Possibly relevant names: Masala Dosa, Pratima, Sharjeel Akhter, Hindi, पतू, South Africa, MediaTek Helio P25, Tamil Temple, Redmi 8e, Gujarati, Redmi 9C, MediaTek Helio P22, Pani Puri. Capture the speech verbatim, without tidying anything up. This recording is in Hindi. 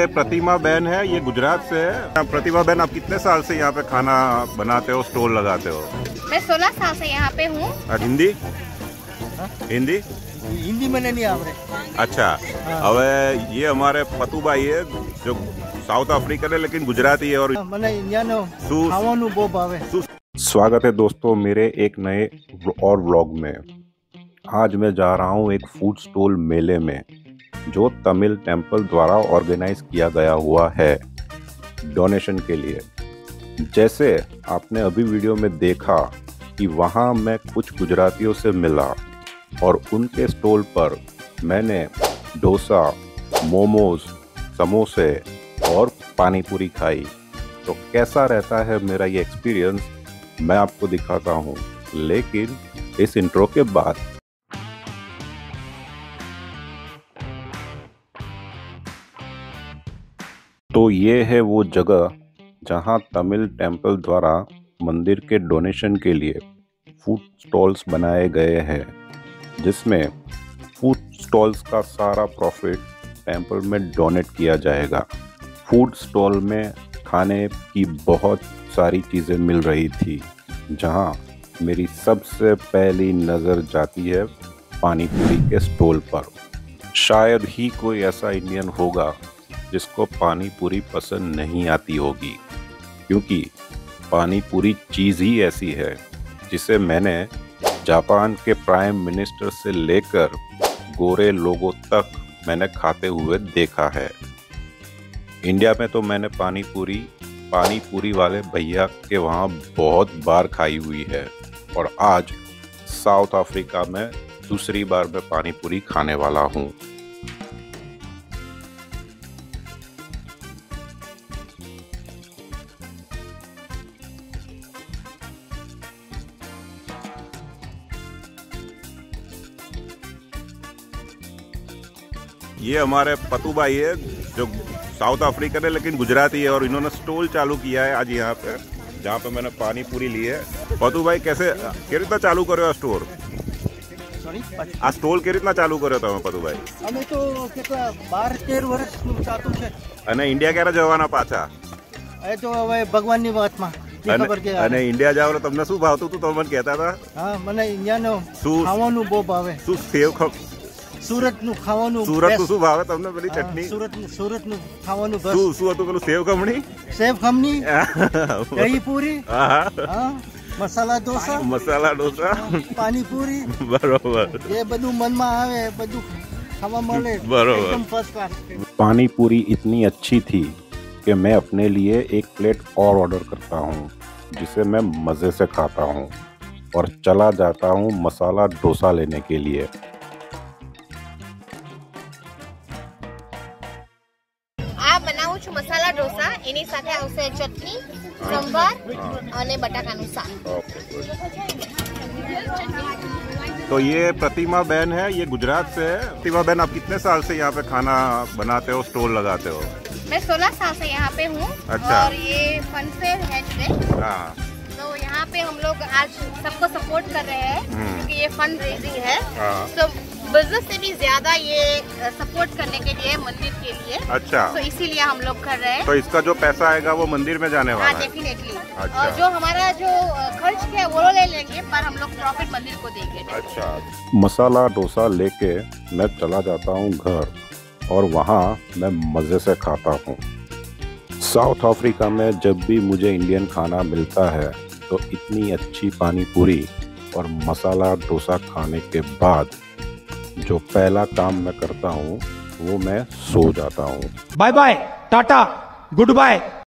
ये प्रतिमा बहन है, ये गुजरात से है। प्रतिमा बहन, आप कितने साल से यहाँ पे खाना बनाते हो, स्टॉल लगाते हो? मैं सोलह साल से यहाँ पे हूँ। हिंदी हा? हिंदी हिंदी मैंने नहीं आवड़े। अच्छा, अब ये हमारे पतू भाई है जो साउथ अफ्रीकन है लेकिन गुजराती है और मैंने इंडियन। स्वागत है दोस्तों मेरे एक नए और व्लॉग में। आज मैं जा रहा हूँ एक फूड स्टॉल मेले में जो तमिल टेम्पल द्वारा ऑर्गेनाइज किया गया हुआ है डोनेशन के लिए। जैसे आपने अभी वीडियो में देखा कि वहाँ मैं कुछ गुजरातियों से मिला और उनके स्टॉल पर मैंने डोसा, मोमोज, समोसे और पानी पूरी खाई। तो कैसा रहता है मेरा ये एक्सपीरियंस मैं आपको दिखाता हूँ, लेकिन इस इंट्रो के बाद। तो ये है वो जगह जहाँ तमिल टेम्पल द्वारा मंदिर के डोनेशन के लिए फूड स्टॉल्स बनाए गए हैं, जिसमें फूड स्टॉल्स का सारा प्रॉफिट टेम्पल में डोनेट किया जाएगा। फूड स्टॉल में खाने की बहुत सारी चीज़ें मिल रही थी, जहाँ मेरी सबसे पहली नज़र जाती है पानी पूरी के स्टॉल पर। शायद ही कोई ऐसा इंडियन होगा जिसको पानी पूरी पसंद नहीं आती होगी, क्योंकि पानी पूरी चीज़ ही ऐसी है जिसे मैंने जापान के प्राइम मिनिस्टर से लेकर गोरे लोगों तक मैंने खाते हुए देखा है। इंडिया में तो मैंने पानी पूरी पानी पूरी वाले भैया के वहाँ बहुत बार खाई हुई है और आज साउथ अफ्रीका में दूसरी बार मैं पानी पूरी खाने वाला हूँ। ये हमारे पतू भाई है जो साउथ अफ्रीकन है लेकिन गुजराती है और इन्होंने स्टॉल चालू किया है आज यहाँ पे, जहाँ पे मैंने पानी पूरी ली है। पतू भाई कैसे के रीतना चालू करो आ स्टोर आ स्टोल के रीतना चालू करो तब पतू भाई? अमे तो કેટલા बारह तेरह વર્ષ ચાલતું છે અને ઇન્ડિયા ક્યારે જવાના પાછા? એ તો હવે ભગવાનની વાતમાં ખબર કે અને ઇન્ડિયા જાવ તો તમને શું ભાવતું તું? તો મને કહેતા હતા। હા, મને ઇન્ડિયાનો ખાવાનું બહુ ભાવે। શું સેવ ખાવ? सूरत नु खावानु सूरत नु सुबह आवे तमने पेली चटनी सूरत नु सूरत नु खावानु बस सु सु तो पेलो सेव खमणी सेव खमणी दही पूरी, हां मसाला डोसा मसाला डोसा पानी पूरी बरोबर ये बदु मन में आवे बदु खावा मळे एकदम फर्स्ट क्लास। पानी पूरी इतनी अच्छी थी कि मैं अपने लिए एक प्लेट और ऑर्डर करता हूं जिसे मैं मजे से खाता हूं और चला जाता हूं मसाला डोसा लेने के लिए। मसाला डोसा एनी साथे आवशे चटनी, सांभार और बटाकानु शाक। तो ये प्रतिमा बहन है, ये गुजरात से है। प्रतिमा बहन, आप कितने साल से यहाँ पे खाना बनाते हो, स्टॉल लगाते हो? मैं सोलह साल से यहाँ पे हूँ। अच्छा। और ये फन फेयर है टुडे, तो यहाँ पे हम लोग आज सबको सपोर्ट कर रहे हैं क्योंकि ये फंड रेजिंग है, तो बिजनेस से भी ज्यादा ये सपोर्ट करने के लिए मंदिर के लिए। अच्छा, तो इसीलिए हम लोग कर रहे हैं। तो इसका जो पैसा आएगा वो मंदिर में जाने वाला है? डेफिनेटली। अच्छा। और जो हमारा जो खर्च है वो ले लेंगे पर हम लोग प्रॉफिट मंदिर को देंगे। अच्छा। मसाला डोसा लेके मैं चला जाता हूँ घर और वहाँ मैं मजे से खाता हूँ। साउथ अफ्रीका में जब भी मुझे इंडियन खाना मिलता है तो इतनी अच्छी पानी पूरी और मसाला डोसा खाने के बाद जो पहला काम मैं करता हूँ वो मैं सो जाता हूँ। Bye bye, tata, good bye.